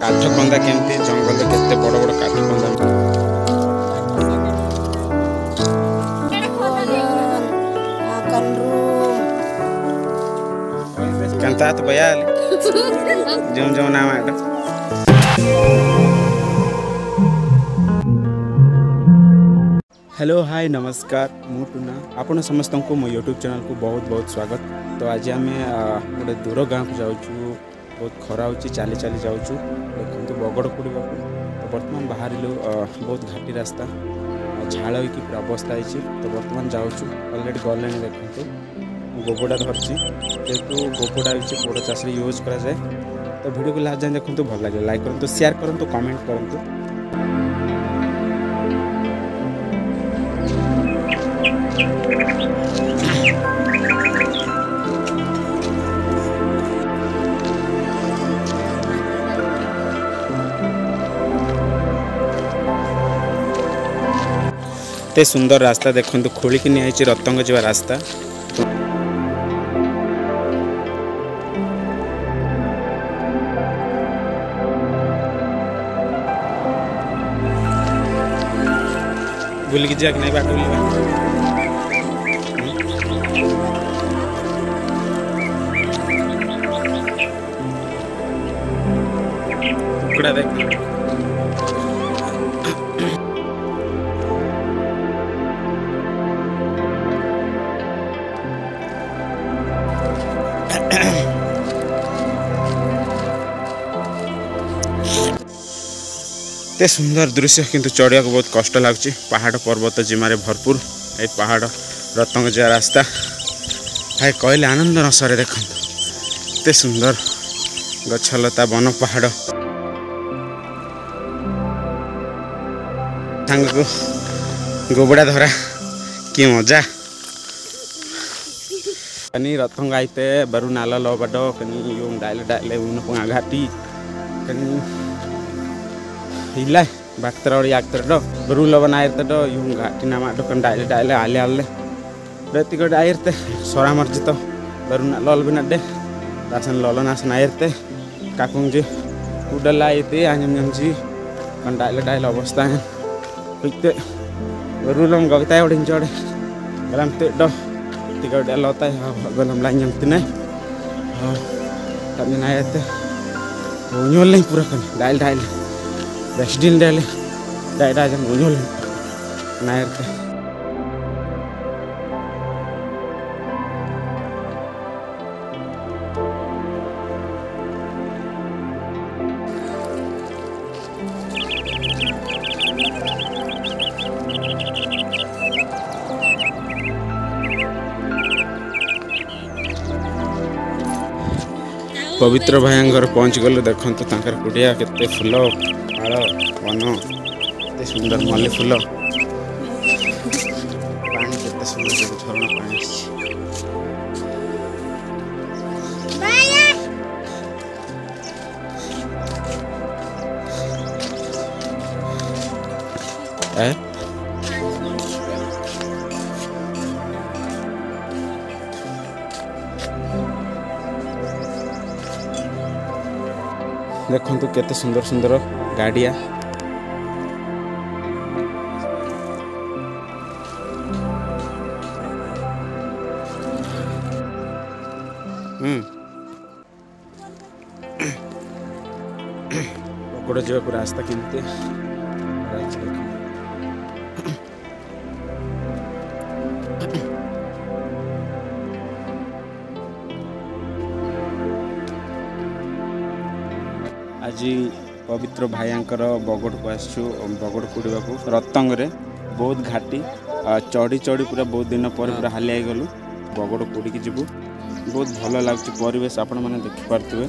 काठकंदा केमती जंगल केते बड़ बड़ काठकंदा kantat bayal jom nama hello hi नमस्कार मु टुना आपण समस्त को मो YouTube चैनल को बहुत बहुत स्वागत। तो आज आम गोटे दूर गाँव को जाऊँ, बहुत खरा हो चाली चाली जाऊँ देखते बगड़ पड़वा। तो बर्तमान बाहर लु बहुत घाटी रास्ता झाड़ हो पूरा अवस्था है। तो बर्तमान जाऊँ अलरेडी गले देखते गोबोडा धरती जेहतु गोबोडा हो बड़ चाष यूज कराए। तो वीडियो को लास्ट जाए देखते भल लगे लाइक करूँ, शेयर करूँ, कमेंट करूँ। ते सुंदर रास्ता देखते खोलिकी नियाई रतंग जीवा रास्ता। बुल जा नहीं बाट कुकड़ा देख ते सुंदर दृश्य किंतु चढ़िया को बहुत कष्ट लगुच। पहाड़ पर्वत जिमारे भरपूर ए पहाड़ रतंग जा रास्ता भाई कहले आनंद रसरे देखते ते सुंदर गछलता वन पहाड़ गोबड़ा धरा कि मजा कनी रतंग आईते बरु नाला लो बडो कनी यूं डाले डाले उन पंगा घाटी कनी हिला बाक्तर और याक्तर डो बरु लो बनायरते डो यूं घाटी नामा डो कन डाले डाले आले आले बेती को डायरते सोरा मर्जी तो बरु ना लोल बिना डे दासन लोलो ना सनायरते काकुंग जी कुडल आईते आंजम जम जी कन डाले डाले अवस्था है पिकते बरु लोम गगताय ओडिन चोडे गलम ते डो tiga udah lotai belum lanjang tenai tapi naik teh bunyol lagi pura kan dail dail best deal dail dail dail bunyol naik teh पवित्र भाई घर पहुँच गलु देखते तर कुड़िया के फुल माल वन के सुंदर मल्ली फुल पानी के सुंदर झरणा पानी है देखु केते सुंदर सुंदर गाड़िया पकड़ जावा को रास्ता किनते जी पवित्र भाईयांकर बगड़ को आसू बगड़ कूड़ा रतंग रे बहुत घाटी चढ़ी चढ़ी पूरा बहुत दिन पर पूरा हालिया गलु बगड़ कूड़ी जीवु बहुत भल लगुच परेश आपण मैंने देखिपे।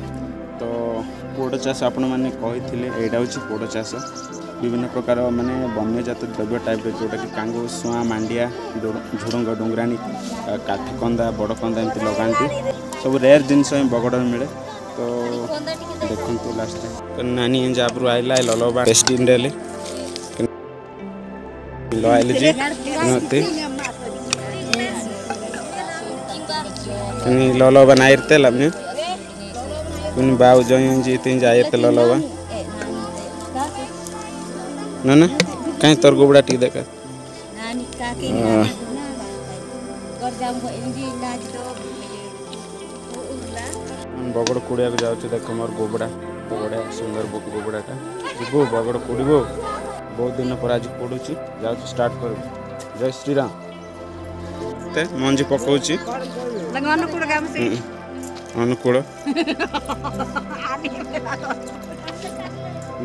तो पोड़ चाष आपण मैंने यहाँ हूँ पोड़ चाष विभिन्न प्रकार मानने वन्यजात द्रव्य टाइप जोटा कि कांगो सुआ मांडिया झुड़ंग डुंगराणी काठकंदा बड़कंदा एमती लगाती सब रेयर जिनस बगड़ मिले। तो देखो लास्ट नानी जाबरू आइला ललोबा टेस्ट इंडेले लो आइले जी नते नी ललोबा नाइरते लमने kun bau joyon jitin jayet lolowa nana kain tor gubra ti deka nani kaki nana gorjam ko inji lajto bogor kudiya ko jauchi dekho mar gubra bogora sundar bok gubra ka jibo bogor kudibo bahut din par aaj kuduchi jauchi start karu jai shri ram te monji pakauchi langwan ko gam se अनुकूल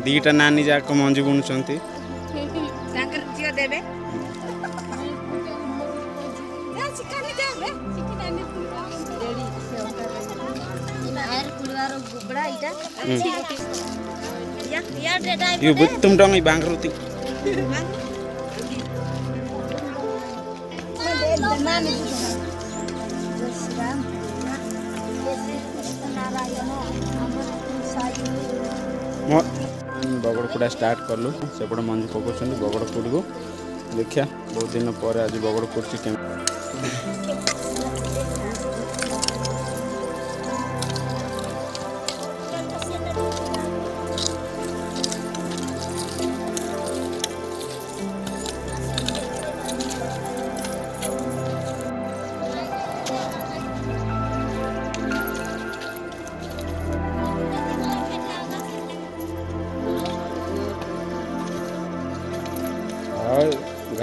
दीटा नानी जाक मंजी बुनुचंती तांकर जियो देबे या chicken देबे chicken आनी ready बाहर कुलवारो गुबड़ा इटा या या डेटा यो बुतुम डंग बांगरुती नानी जसराम बगड़ कूड़ा स्टार्ट कलु सेपटे मंजी पकाउं बगड़ कूड़ी को देखा बहुत दिन पर आज बगड़ कूड़ी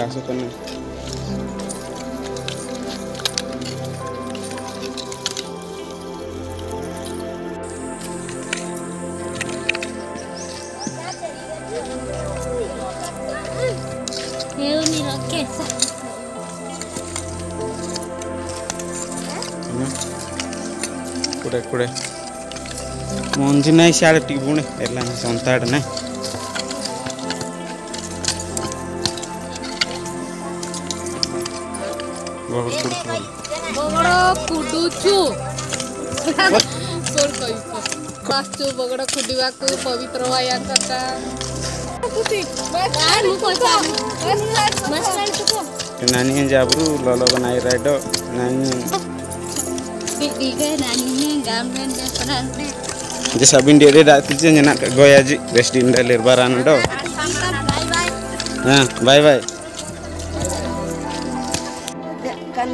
घास तो नहीं कुड़े कुड़े मंजी नहीं सारे टिबुने एला संताड़ नहीं बगड़ कुडुचु सोर कोई कास्टो बगड़ कुडीवा को पवित्र वाया करता कुती बस आलू कोसा बस नानी को नानी है जाबरू ललो बनाई रेडो नानी दी गए नानी ने गामन ने पनान ने जे सबिन डेरे दा तुझे जना गोया जी बेस्ट इन दा लेर बारान दो बाय बाय हां बाय बाय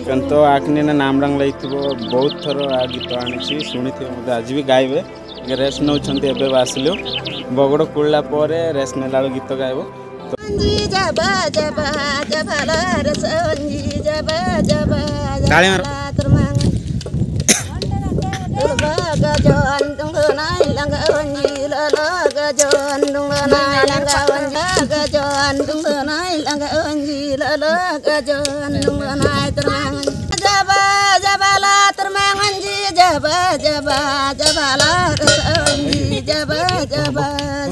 कंतो आखने ना नाम रंग लाई थी वो बहुत थरो आगे तो आने चाहिए सुनी थी मुझे आज भी गाय हुए ये रेस्ट नौ चंदे अबे वासिलो बगड़ो कुल्ला पौरे रेस्ट में लाडो गीत गाय वो जबा जबा जबा ला रसोंजी जबा जबा डाले मरो लगा जोन दुगना लगा वंजी लगा जोन दुगना लगा वंजी लगा जोन दुगना लगा वंजी लगा जोन दुगना jaba jabala termanganji jaba jaba jabala termanganji jaba jaba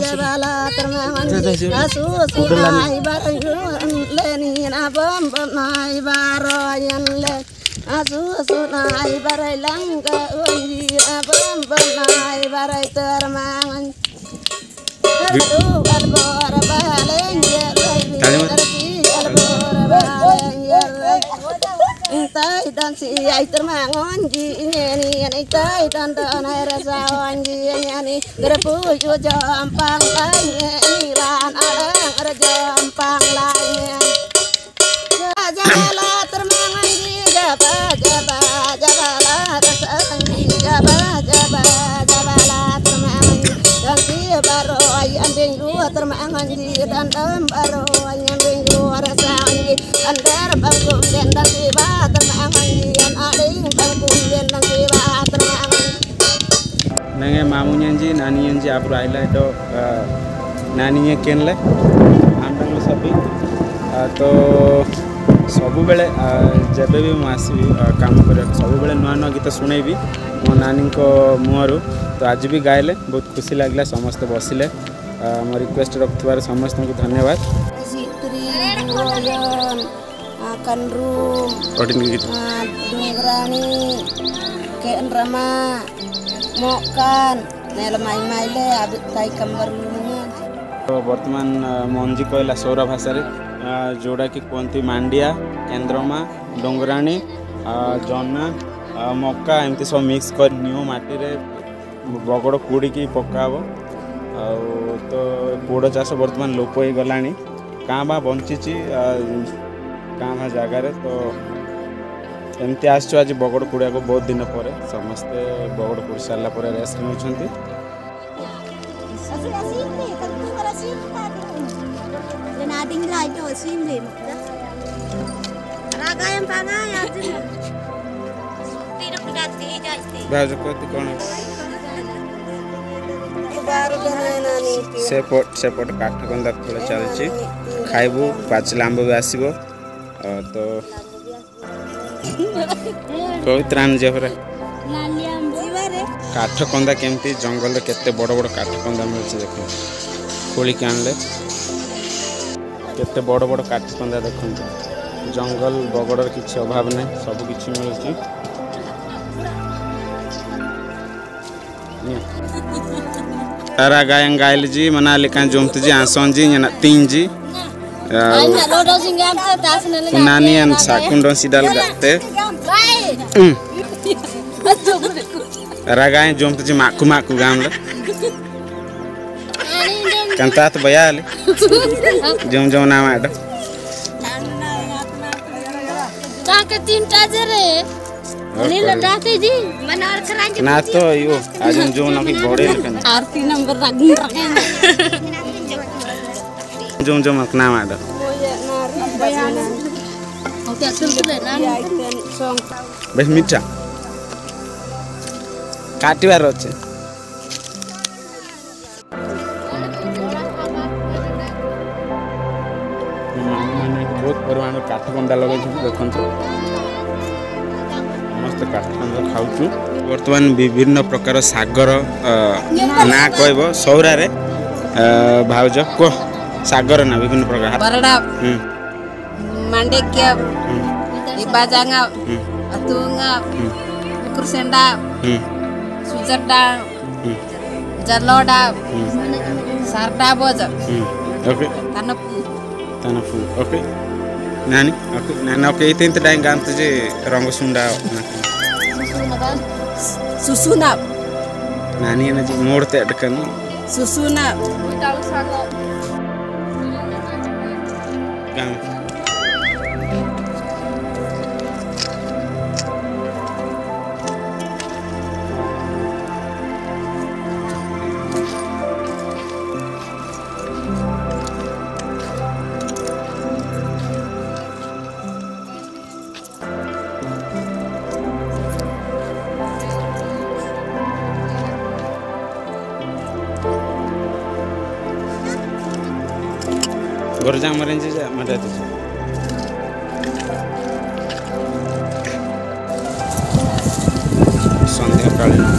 jabala termanganji asus nai baran leni na bom nai baroyan le asus nai barai langga unji na bom nai barai termanganji aduh barbor baleng ya tai dan si ai termangon ji ini ai tai dan ai rasawan ji ini gerepu jo jampang ai ini lan ada jampang lain jala termangon ji jaba jaba jaba rasawan ji jaba jaba jaba termangon dan si baru ai andeng lu termangon ji dan baru ai andeng lu rasawan ji andar baru dan nenge mamunya nji naninya nji apur aila do naninya kenle amrang sabi to sabu bele jebe bi masi kaam kare sabu bele nua nua gita sunaibi mo nani ko muaru to aaj bi gaile bahut khushi lagla samaste basile mo request rakthwar samaste ko dhanyawad akan room dungrani keen rama मोकान नेल माई माईले अभी ताई कंबर मुनिया तो वर्तमान मोंजी कोइला सोरा भाषा रे जोड़ा की कोंती मांडिया केंद्रमा डोंगराणी जन्ना मोका एमती सब मिक्स कर न्यू माटी रे बगड़ कूड़ी की पका तो पोड़ चाष बर्तमान लोप हो गला काँ बा बंची काँ जगार तो एमती आज बगड़ कूड़ा को बहुत दिन पर समस्ते बगड़ कूड़ी सारा पर रेस्ट सेपट काठकंदा फल चलती खाइबू पाचला आंब भी आसब तो बहुत रान जहरा काठकंदा केमती जंगल केते बड़ बड़ काठकंदा मिलछे देख खोलिके आणले केते बड़ बड़ काठकंदा देखते जंगल बगड़र किसी अभाव ना सब किछि मिलछे तारा गायन गायल जी मना लेका जोमत जी आसन जी ना तीन जी नानियन साकुंडो सिदल गते रागाय जोमत जी माकु माकु गामले कंतात बयाले जोम जोम नाम आड ताके तीन टाजे रे नीला डाते जी मनार खरांज ना तो यो आज जोम ना की बड़े लखन आरती नंबर रगन रखे जोम जोम नाम आड बस मीठा काटिवार अच्छे बहुत परिमाण काठकंदा लगे देखते समस्त काठकंदा खाऊ बर्तमान विभिन्न प्रकार सागर ना कहब सौरार भाज कह सागर ना विभिन्न प्रकार Sujardang, Jarlodang, Sardabozak, oke, Tanapu, oke, Nani, oke, Nana, oke, itu yang terdaeng ganti je, Ronggo Sunda, Susunap, Nani, Nana, Murti, Dekan, Susunap, Gang. Gorjang merenci saja, ada tu. Sontek kali ini.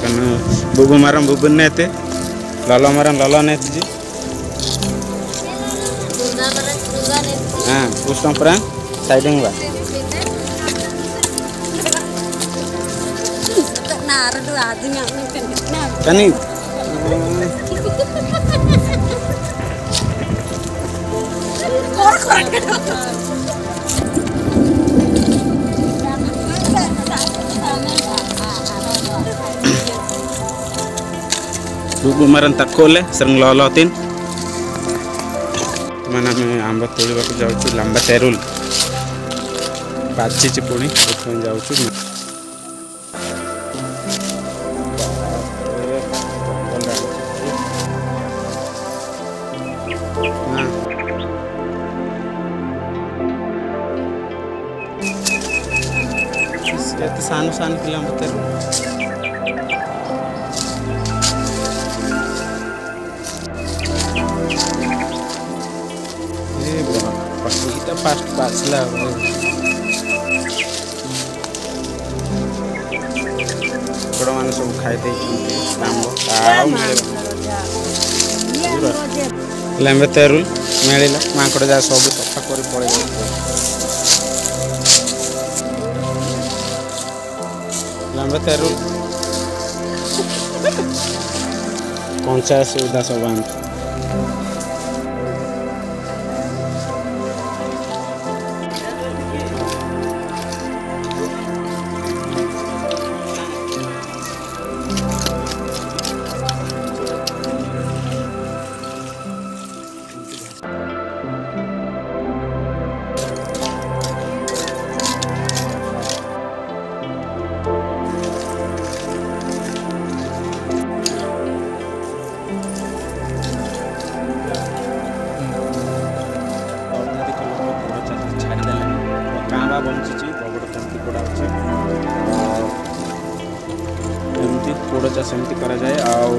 Karena bubu maram bubu nete, lalu maram lalu nete ji. Ah, usang perang, siding ba. Kani bubu maran tak kole sering lolotin mana me ambat tuli baku jauh lamba terul paci cipuni itu jauh sanu-sanu kilang betul. Ini bukan pasti kita pas lah. Kalau mana semua kaya deh, tambah tahu. Kilang betul, melihat mana kerja sobat apa kori boleh. Lambat terul, konser sudah sobat. आलोचना समिति कराए आउ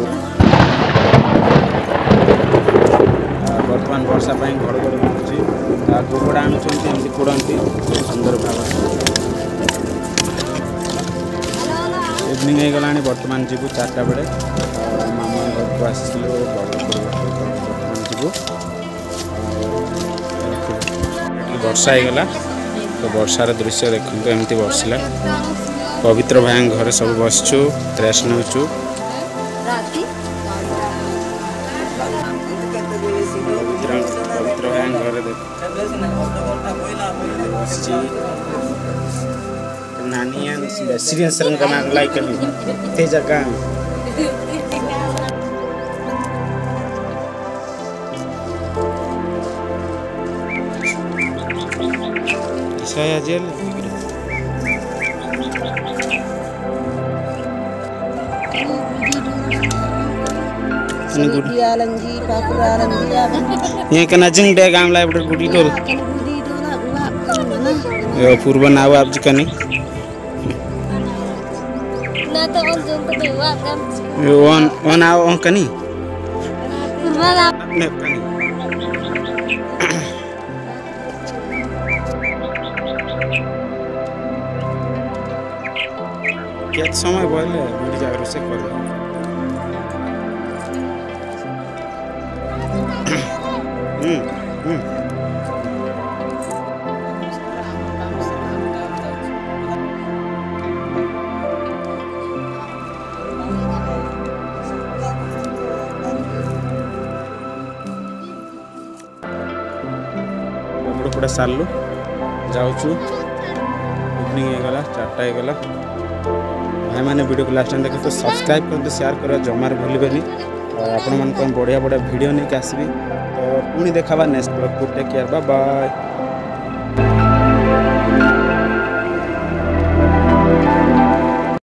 बर्तमान वर्षा घड़घड़ी मार गोबड़ा आनुंट पोड़ी बहुत सुंदर भाव evening होगा बर्तमान जीव 4टा बेले मामा घर को आसलु बर्तमान जीव वर्षा होगा तो वर्षार दृश्य देखते एमती बर्षा पवित्र भाई घर सब बसचु ड्रेस नौचु पवित्र भाई घर नानी जगह saya aja ini kan ajeng deh kamu live udah gudi dulu ya purba nawa abdi kan nih on on kan nih कित समय भयो बुढी जागरु से कर बडो बडो साललो जाउछु इवनिंग हेगला 4टा हेगला भाई मैंने वीडियो को लास्ट टाइम देखे तो सब्सक्राइब करते शेयर कर जमार भूलि और आपण बढ़िया बढ़िया वीडियो नहीं आसबी तो पुणी देखा नेक्स्ट ब्लॉग को टेक केयर बाय बाय।